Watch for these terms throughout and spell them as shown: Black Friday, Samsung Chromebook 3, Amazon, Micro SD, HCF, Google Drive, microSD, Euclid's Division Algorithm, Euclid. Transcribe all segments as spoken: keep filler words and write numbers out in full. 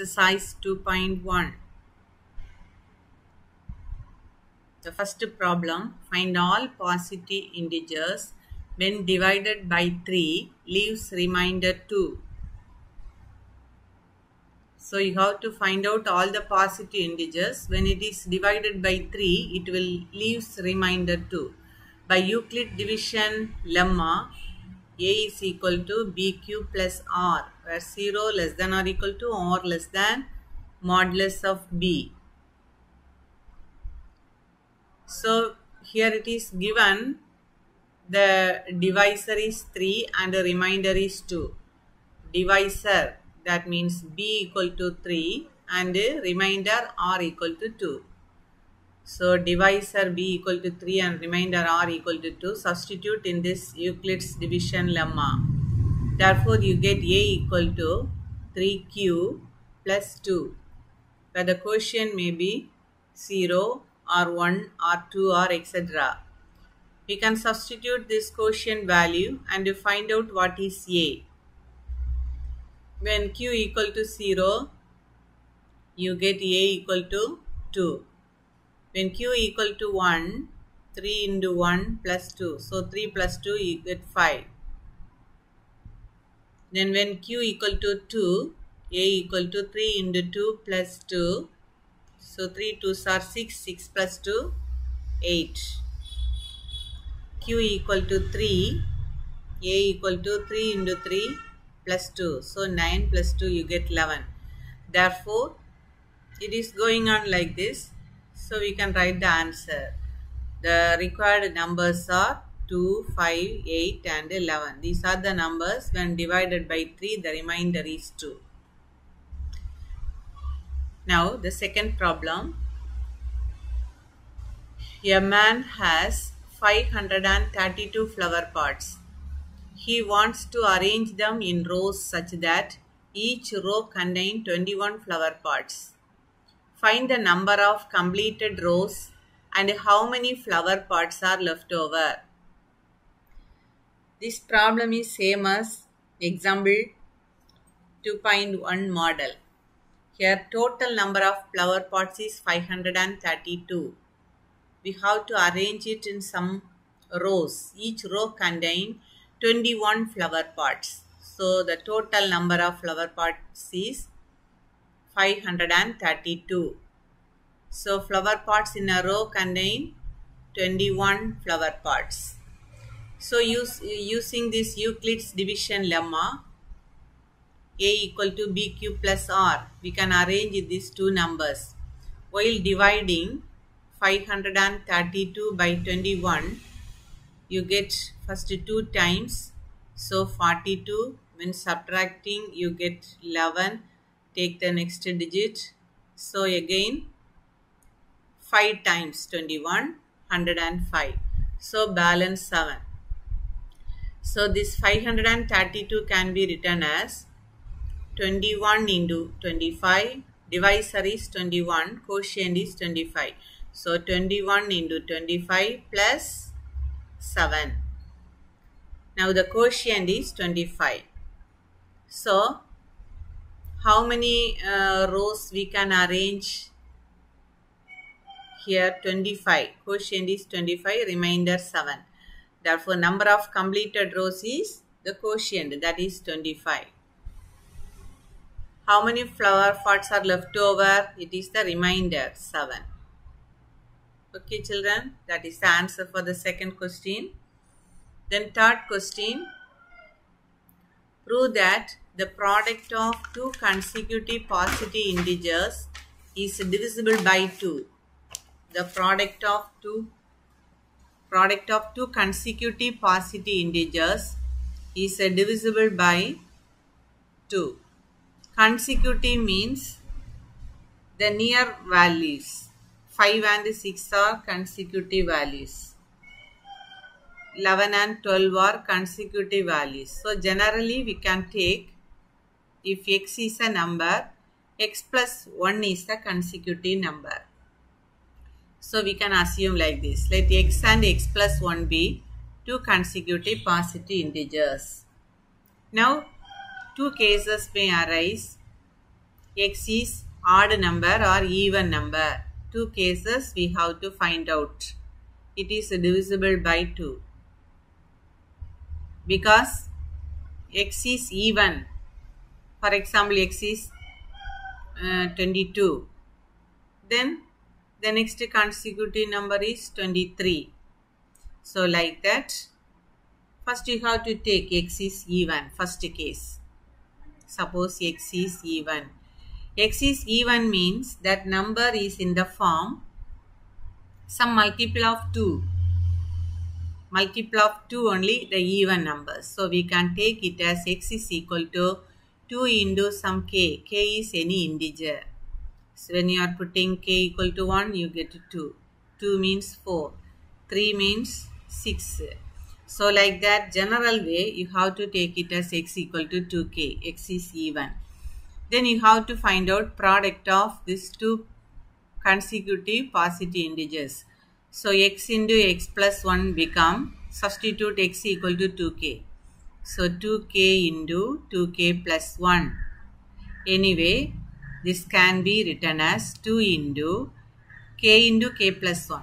Exercise two point one. The first problem, find all positive integers when divided by three leaves remainder two. So you have to find out all the positive integers. When it is divided by three, it will leaves remainder two. By Euclid's division lemma, A is equal to B Q plus R, where zero less than or equal to or less than modulus of B. So here it is given the divisor is three and the remainder is two. Divisor, that means B equal to three and the remainder R equal to two. So, divisor B equal to three and remainder R equal to two. Substitute in this Euclid's division lemma. Therefore, you get A equal to three Q plus two, where the quotient may be zero or one or two or et cetera. We can substitute this quotient value and to find out what is A. When Q equal to zero, you get A equal to two. When Q equal to one, three into one plus two. So, three plus two, you get five. Then when Q equal to two, A equal to three into two plus two. So, three twos are six, six plus two, eight. Q equal to three, A equal to three into three plus two. So, nine plus two, you get eleven. Therefore, it is going on like this. So we can write the answer. The required numbers are two, five, eight and eleven. These are the numbers. When divided by three, the remainder is two. Now the second problem. A man has five hundred thirty-two flower pots. He wants to arrange them in rows such that each row contains twenty-one flower pots. Find the number of completed rows and how many flower pots are left over. This problem is same as example two point one model. Here total number of flower pots is five hundred thirty-two. We have to arrange it in some rows. Each row contains twenty-one flower pots. So the total number of flower pots is five hundred thirty-two. So flower pots in a row contain twenty-one flower pots. So use, using this Euclid's division lemma, A equal to B Q plus R, we can arrange these two numbers. While dividing five hundred thirty-two by twenty-one, you get first two times, so forty-two. When subtracting, you get eleven. Take the next digit. So again, five times twenty-one, one hundred five. So balance seven. So this five hundred thirty-two can be written as twenty-one into twenty-five. Divisor is twenty-one. Quotient is twenty-five. So twenty-one into twenty-five plus seven. Now the quotient is twenty-five. So how many uh, rows we can arrange here? twenty-five. Quotient is twenty-five, remainder seven. Therefore, number of completed rows is the quotient, that is twenty-five. How many flower pots are left over? It is the remainder seven. Okay children, that is the answer for the second question. Then third question, prove that the product of two consecutive positive integers is divisible by two. The product of two product of two consecutive positive integers is divisible by two. Consecutive means the near values. five and six are consecutive values. eleven and twelve are consecutive values. So generally we can take, if x is a number, x plus one is the consecutive number. So we can assume like this. Let x and x plus one be two consecutive positive integers. Now two cases may arise. x is odd number or even number. Two cases we have to find out. It is divisible by two. Because x is even. For example, x is uh, twenty-two. Then the next consecutive number is twenty-three. So like that. First you have to take x is even. First case. Suppose x is even. X is even means that number is in the form some multiple of two. Multiple of two only the even numbers. So we can take it as x is equal to two into some k. K is any integer. So when you are putting k equal to one, you get two. two means four. three means six. So like that general way you have to take it as x equal to two k. X is even. Then you have to find out product of these two consecutive positive integers. So x into x plus one become substitute x equal to two k. So two k into two k plus one. Anyway, this can be written as two into k into k plus one.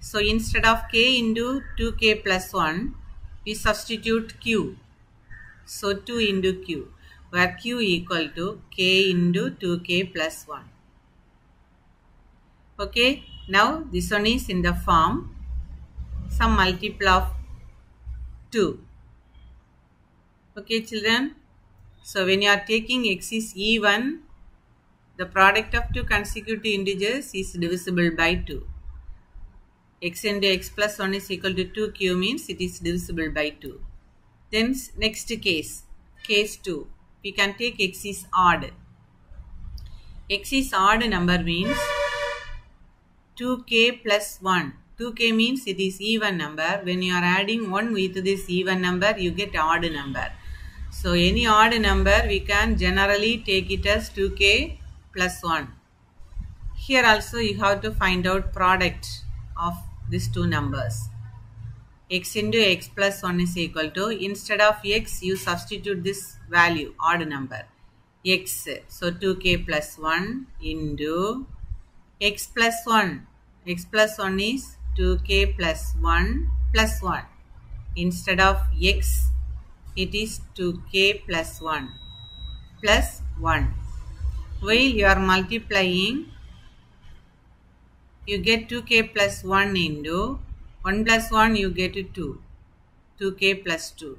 So instead of k into two k plus one, we substitute q. So two into q, where q equal to k into two k plus one. Okay. Now this one is in the form some multiple of two. Okay children. So when you are taking x is even, the product of two consecutive integers is divisible by two. X into x plus one is equal to two q means it is divisible by two. Then next case, case two. We can take x is odd. X is odd number means two k plus one. two k means it is even number. When you are adding one with this even number, you get odd number. So any odd number we can generally take it as two k plus one. Here also you have to find out product of these two numbers. X into x plus one is equal to, instead of x you substitute this value, odd number, x. So two k plus one into x plus one. X plus one is two k plus one plus one. Instead of x, it is two k plus one plus one. While you are multiplying, you get two k plus one into one plus one, you get two. two k plus two.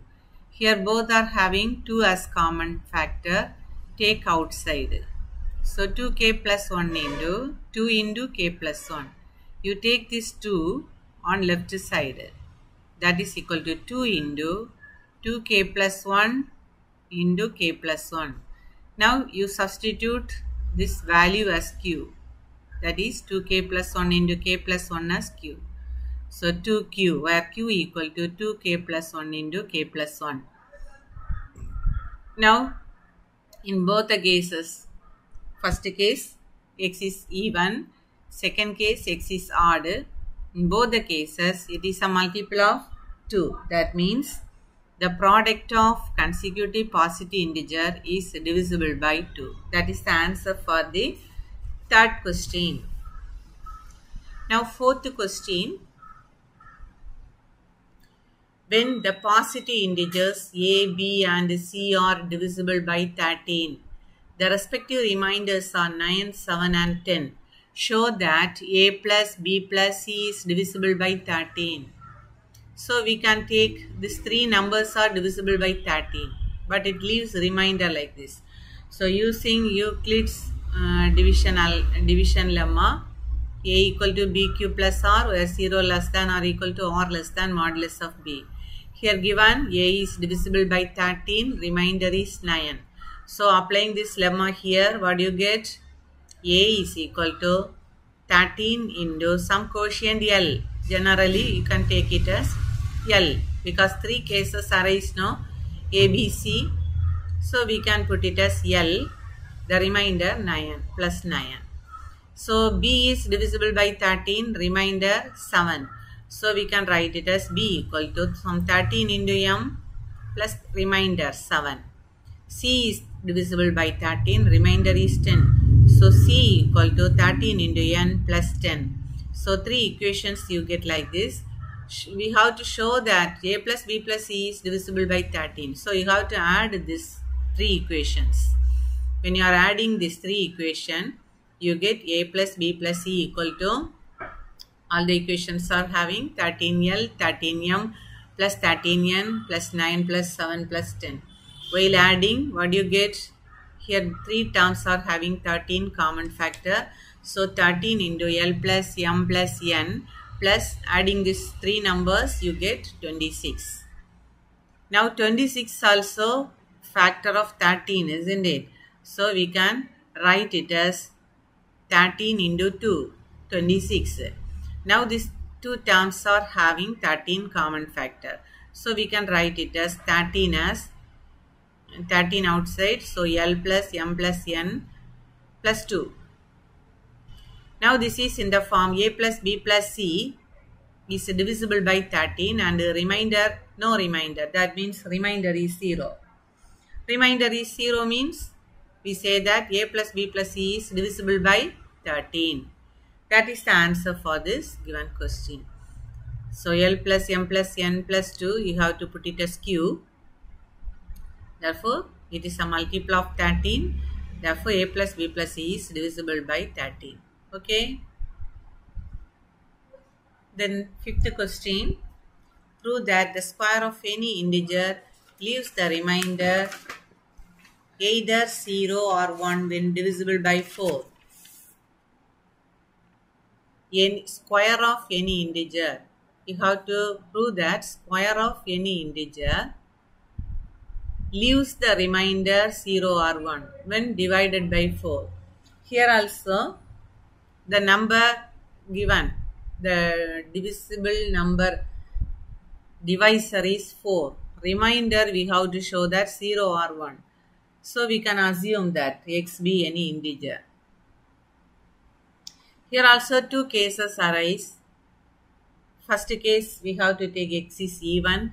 Here both are having two as common factor. Take outside. So two k plus one into two into k plus one. You take this two on left side. That is equal to two into two k plus one into k plus one. Now you substitute this value as q. That is two k plus one into k plus one as q. So two q, where q equal to two k plus one into k plus one. Now, in both the cases, first case x is even, second case x is odd. In both the cases, it is a multiple of two. That means the product of consecutive positive integer is divisible by two. That is the answer for the third question. Now, fourth question. When the positive integers a, b and c are divisible by thirteen, the respective reminders are nine, seven and ten. Show that a plus b plus c is divisible by thirteen. So we can take these three numbers are divisible by thirteen, but it leaves reminder like this. So using Euclid's uh, division, division lemma, a equal to bq plus r, where zero less than or equal to r less than modulus of b. Here given a is divisible by thirteen, remainder is nine. So applying this lemma here, what do you get? A is equal to thirteen into some quotient L. Generally you can take it as L because three cases arise now, A, B, C. So we can put it as L, the remainder nine plus nine. So B is divisible by thirteen, remainder seven. So we can write it as b equal to some thirteen into m plus remainder seven. C is divisible by thirteen, remainder is ten. So C equal to thirteen into n plus ten. So three equations you get like this. We have to show that a plus b plus c is divisible by thirteen. So you have to add these three equations. When you are adding these three equations, you get a plus b plus c equal to, all the equations are having thirteen L, thirteen M plus thirteen N plus nine plus seven plus ten. While adding, what do you get? Here three terms are having thirteen common factor. So thirteen into L plus M plus N, plus adding these three numbers you get twenty-six. Now twenty-six also factor of thirteen, isn't it? So we can write it as thirteen into two, twenty-six. Now these two terms are having thirteen common factor. So we can write it as thirteen as thirteen outside. So L plus M plus N plus two. Now this is in the form a plus b plus c is divisible by thirteen and remainder, no remainder. That means remainder is zero. Remainder is zero means we say that a plus b plus c is divisible by thirteen. That is the answer for this given question. So L plus M plus N plus two, you have to put it as Q. Therefore, it is a multiple of thirteen. Therefore, a plus b plus c is divisible by thirteen. Okay. Then fifth question. Prove that the square of any integer leaves the remainder either zero or one when divisible by four. Any square of any integer. You have to prove that square of any integer leaves the remainder zero or one when divided by four. Here also, the number given, the divisible number divisor is four. Remainder we have to show that zero or one. So we can assume that x be any integer. Here also two cases arise. First case we have to take x is even.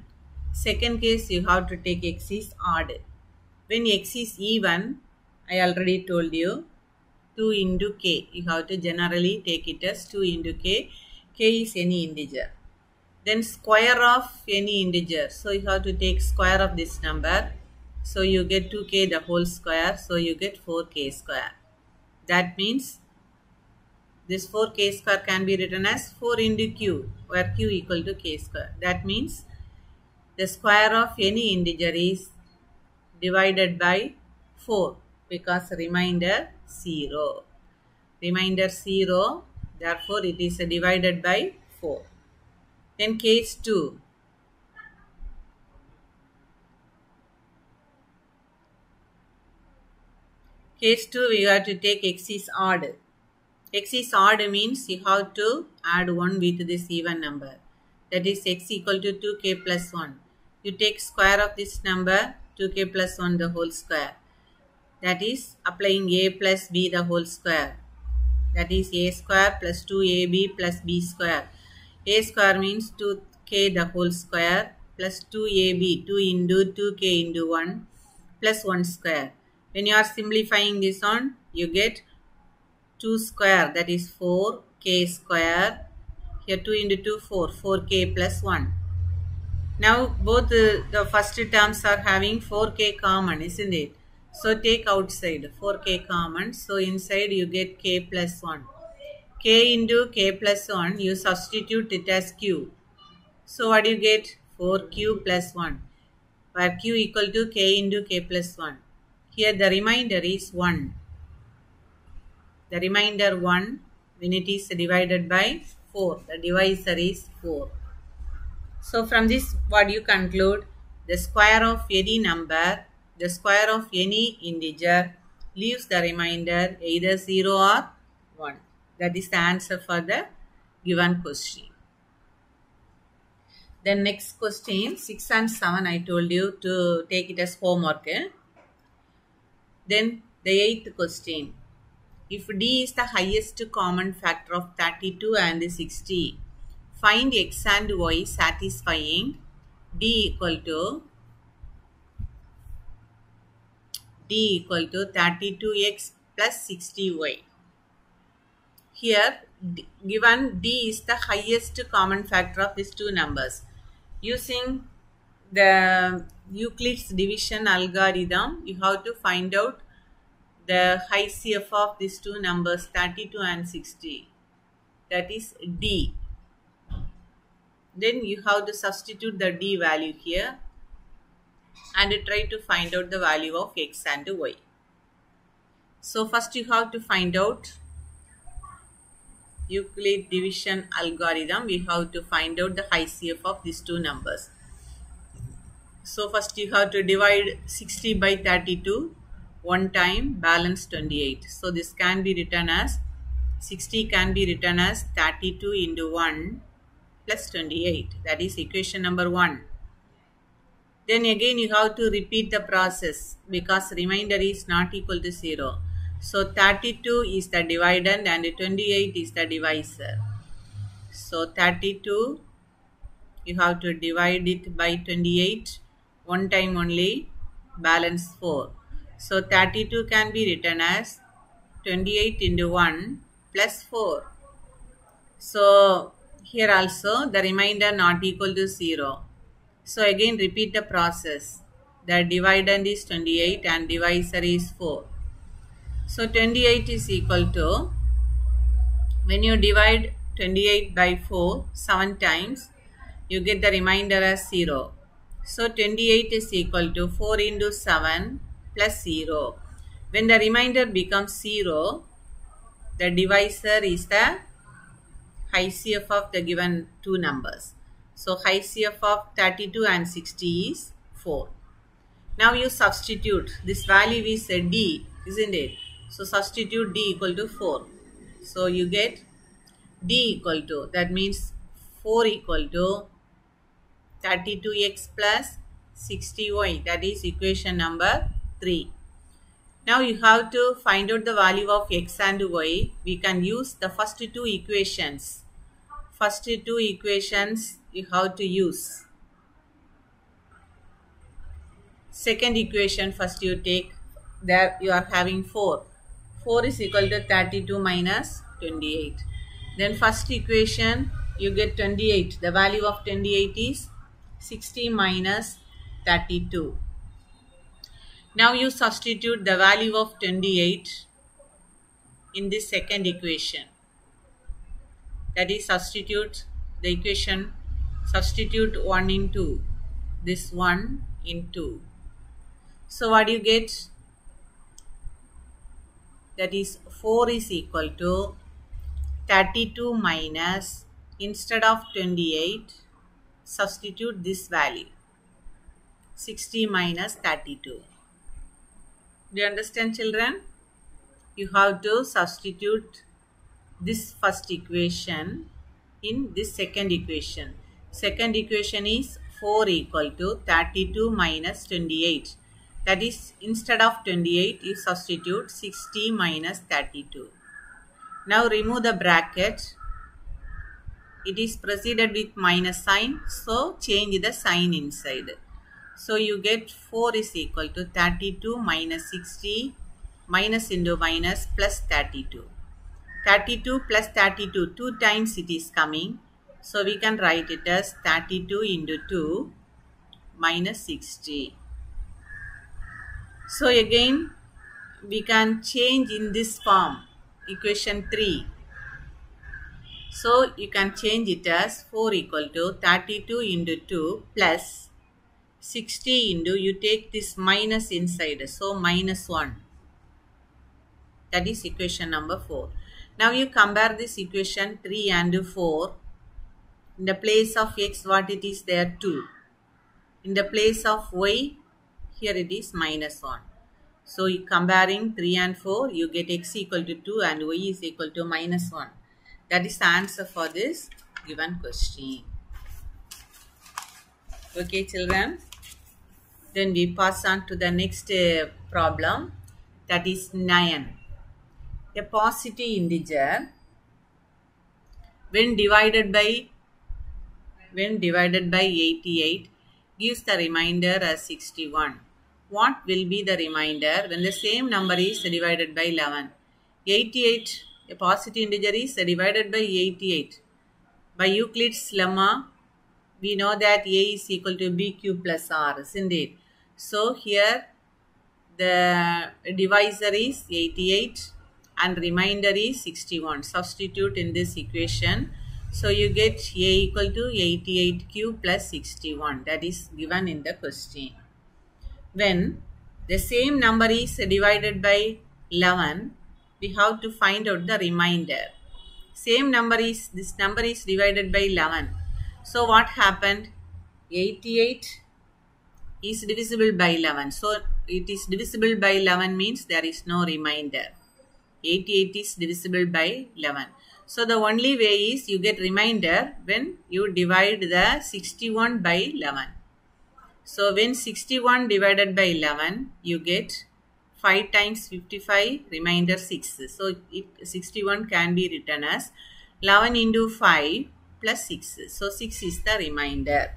Second case you have to take x is odd. When x is even, I already told you, two into k. You have to generally take it as two into k. K is any integer. Then square of any integer. So you have to take square of this number. So you get two k the whole square. So you get four k square. That means this four k square can be written as four into q, where q equal to k square. That means the square of any integer is divided by four. Because remainder zero. Remainder zero, therefore it is divided by four. Then case two. Case two, we have to take x is odd. X is odd means you have to add one with this even number. That is x equal to two k plus one. You take square of this number, two k plus one the whole square. That is applying a plus b the whole square. That is a square plus two a b plus b square. A square means two k the whole square plus two a b, two into two k into one plus one square. When you are simplifying this on, you get two square, that is four k square. Here two into two, four, four k plus one. Now both the, the first terms are having four k common, isn't it? So take outside four k common. So inside you get k plus one. K into k plus one, you substitute it as q. So what do you get? four q plus one. Where q equal to k into k plus one. Here the remainder is one. The remainder one when it is divided by four. The divisor is four. So from this what you conclude? The square of any number, the square of any integer leaves the remainder either zero or one. That is the answer for the given question. The next question, six and seven, I told you to take it as homework. Eh? Then the eighth question. If D is the highest common factor of thirty-two and sixty, find X and Y satisfying D equal to d equal to thirty-two x plus sixty y. Here given d is the highest common factor of these two numbers. Using the Euclid's division algorithm, you have to find out the H C F of these two numbers thirty-two and sixty, that is d. Then you have to substitute the d value here and try to find out the value of x and y. So first you have to find out Euclid division algorithm. We have to find out the H C F of these two numbers. So first you have to divide sixty by thirty-two one time, balance twenty-eight. So this can be written as sixty can be written as thirty-two into one plus twenty-eight. That is equation number one. Then again you have to repeat the process because remainder is not equal to zero. So thirty-two is the dividend and twenty-eight is the divisor. So thirty-two, you have to divide it by twenty-eight one time only, balance four. So thirty-two can be written as twenty-eight into one plus four. So here also the remainder not equal to zero. So again repeat the process. The dividend is twenty-eight and divisor is four. So twenty-eight is equal to, when you divide twenty-eight by four seven times, you get the remainder as zero. So twenty-eight is equal to four into seven plus zero. When the remainder becomes zero, the divisor is the H C F of the given two numbers. So H C F of thirty-two and sixty is four. Now you substitute. This value is d, isn't it? So substitute d equal to four. So you get d equal to, that means four equal to thirty-two x plus sixty y. That is equation number three. Now you have to find out the value of x and y. We can use the first two equations. First two equations you have to use. Second equation first you take. There you are having four. four is equal to thirty-two minus twenty-eight. Then first equation you get twenty-eight. The value of twenty-eight is sixty minus thirty-two. Now you substitute the value of twenty-eight in this second equation. That is, substitute the equation, substitute one in two, this one in two. So what do you get? That is, four is equal to thirty-two minus, instead of twenty-eight, substitute this value, sixty minus thirty-two. Do you understand, children? You have to substitute this first equation in this second equation. Second equation is four equal to thirty-two minus twenty-eight. That is, instead of twenty-eight, you substitute sixty minus thirty-two. Now remove the bracket. It is preceded with minus sign, so change the sign inside. So you get four is equal to thirty-two minus sixty, minus into minus plus thirty-two. thirty-two plus thirty-two, two times it is coming. So we can write it as thirty-two into two minus sixty. So again, we can change in this form, equation three. So you can change it as four equal to thirty-two into two plus sixty into, you take this minus inside, so minus one. That is equation number four. Now you compare this equation three and four. In the place of x, what it is there? two. In the place of y, here it is minus one. So you comparing three and four, you get x equal to two and y is equal to minus one. That is the answer for this given question. Okay, children. Then we pass on to the next uh, problem. That is nine. A positive integer, when divided by when divided by eighty-eight, gives the remainder as sixty-one. what will be the remainder when the same number is divided by eleven? eighty-eight, a positive integer is divided by eighty-eight. By Euclid's lemma, we know that A is equal to B cube plus R, isn't it? So here the divisor is eighty-eight and remainder is sixty-one. Substitute in this equation. So you get A equal to eighty-eight cube plus sixty-one. That is given in the question. When the same number is divided by eleven, we have to find out the remainder. Same number is, this number is divided by eleven. So what happened? eighty-eight is divisible by eleven. So it is divisible by eleven means there is no remainder. eighty-eight is divisible by eleven. So the only way is you get remainder when you divide the sixty-one by eleven. So when sixty-one divided by eleven, you get five times fifty-five, remainder six. So it, sixty-one can be written as eleven into five plus six. So six is the remainder.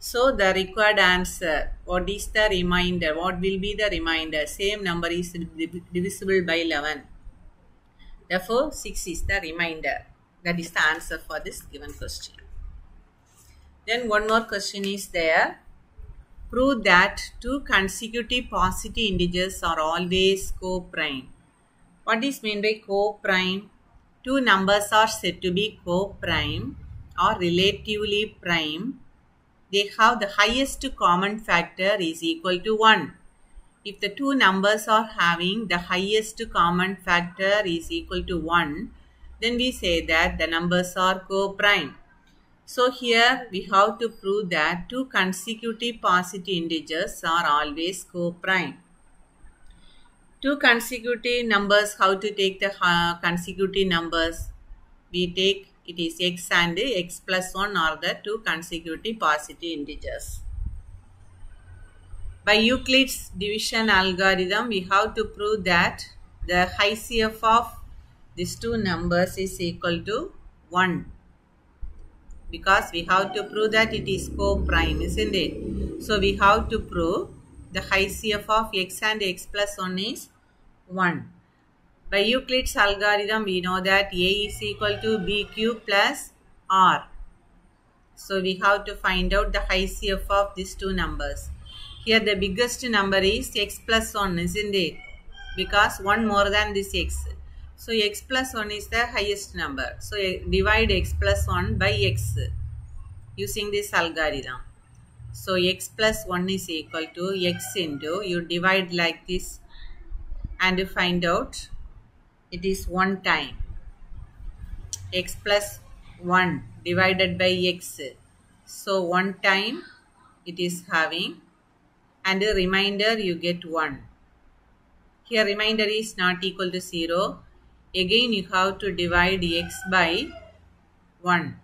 So the required answer, what is the remainder? What will be the remainder? Same number is divisible by eleven. Therefore, six is the remainder. That is the answer for this given question. Then one more question is there. Prove that two consecutive positive integers are always co-prime. What is meant by co-prime? Two numbers are said to be co-prime or relatively prime. They have the highest common factor is equal to one. If the two numbers are having the highest common factor is equal to one, then we say that the numbers are co-prime. So here we have to prove that two consecutive positive integers are always co-prime. Two consecutive numbers, how to take the consecutive numbers? We take it is x and x plus one are the two consecutive positive integers. By Euclid's division algorithm, we have to prove that the H C F of these two numbers is equal to one. Because we have to prove that it is co-prime, isn't it? So we have to prove the H C F of x and x plus one is one. By Euclid's algorithm, we know that A is equal to B cube plus R. So we have to find out the H C F of these two numbers. Here the biggest number is x plus one, isn't it? Because one more than this x. So x plus one is the highest number. So divide x plus one by x using this algorithm. So x plus one is equal to x into, you divide like this and you find out it is one time. X plus one divided by x. So one time it is having, and the remainder you get one. Here remainder is not equal to zero. Again you have to divide x by one.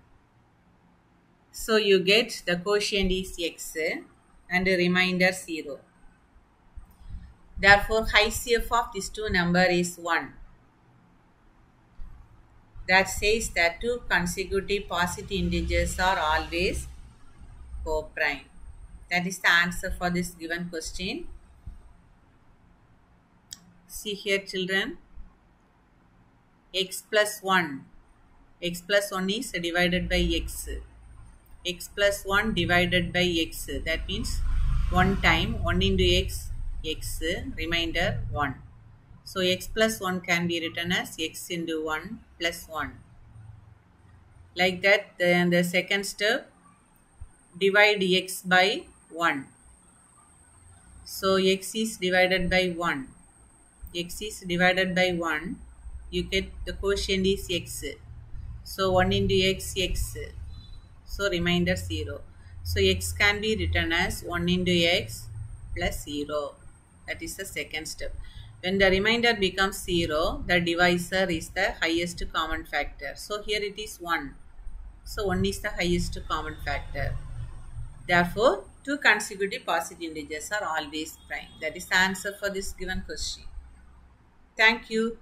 So you get the quotient is x and the remainder zero. Therefore H C F of this two number is one. That says that two consecutive positive integers are always co-prime. That is the answer for this given question. See here children, x plus one, x plus one is divided by x, x plus one divided by x, that means one time, one into x, x, remainder one. So x plus one can be written as x into one plus one. Like that, then the second step, divide x by one. So x is divided by one. X is divided by one. You get the quotient is x. So one into x, x. So remainder zero. So x can be written as one into x plus zero. That is the second step. When the remainder becomes zero, the divisor is the highest common factor. So here it is one. So one is the highest common factor. Therefore, two consecutive positive integers are always prime. That is the answer for this given question. Thank you.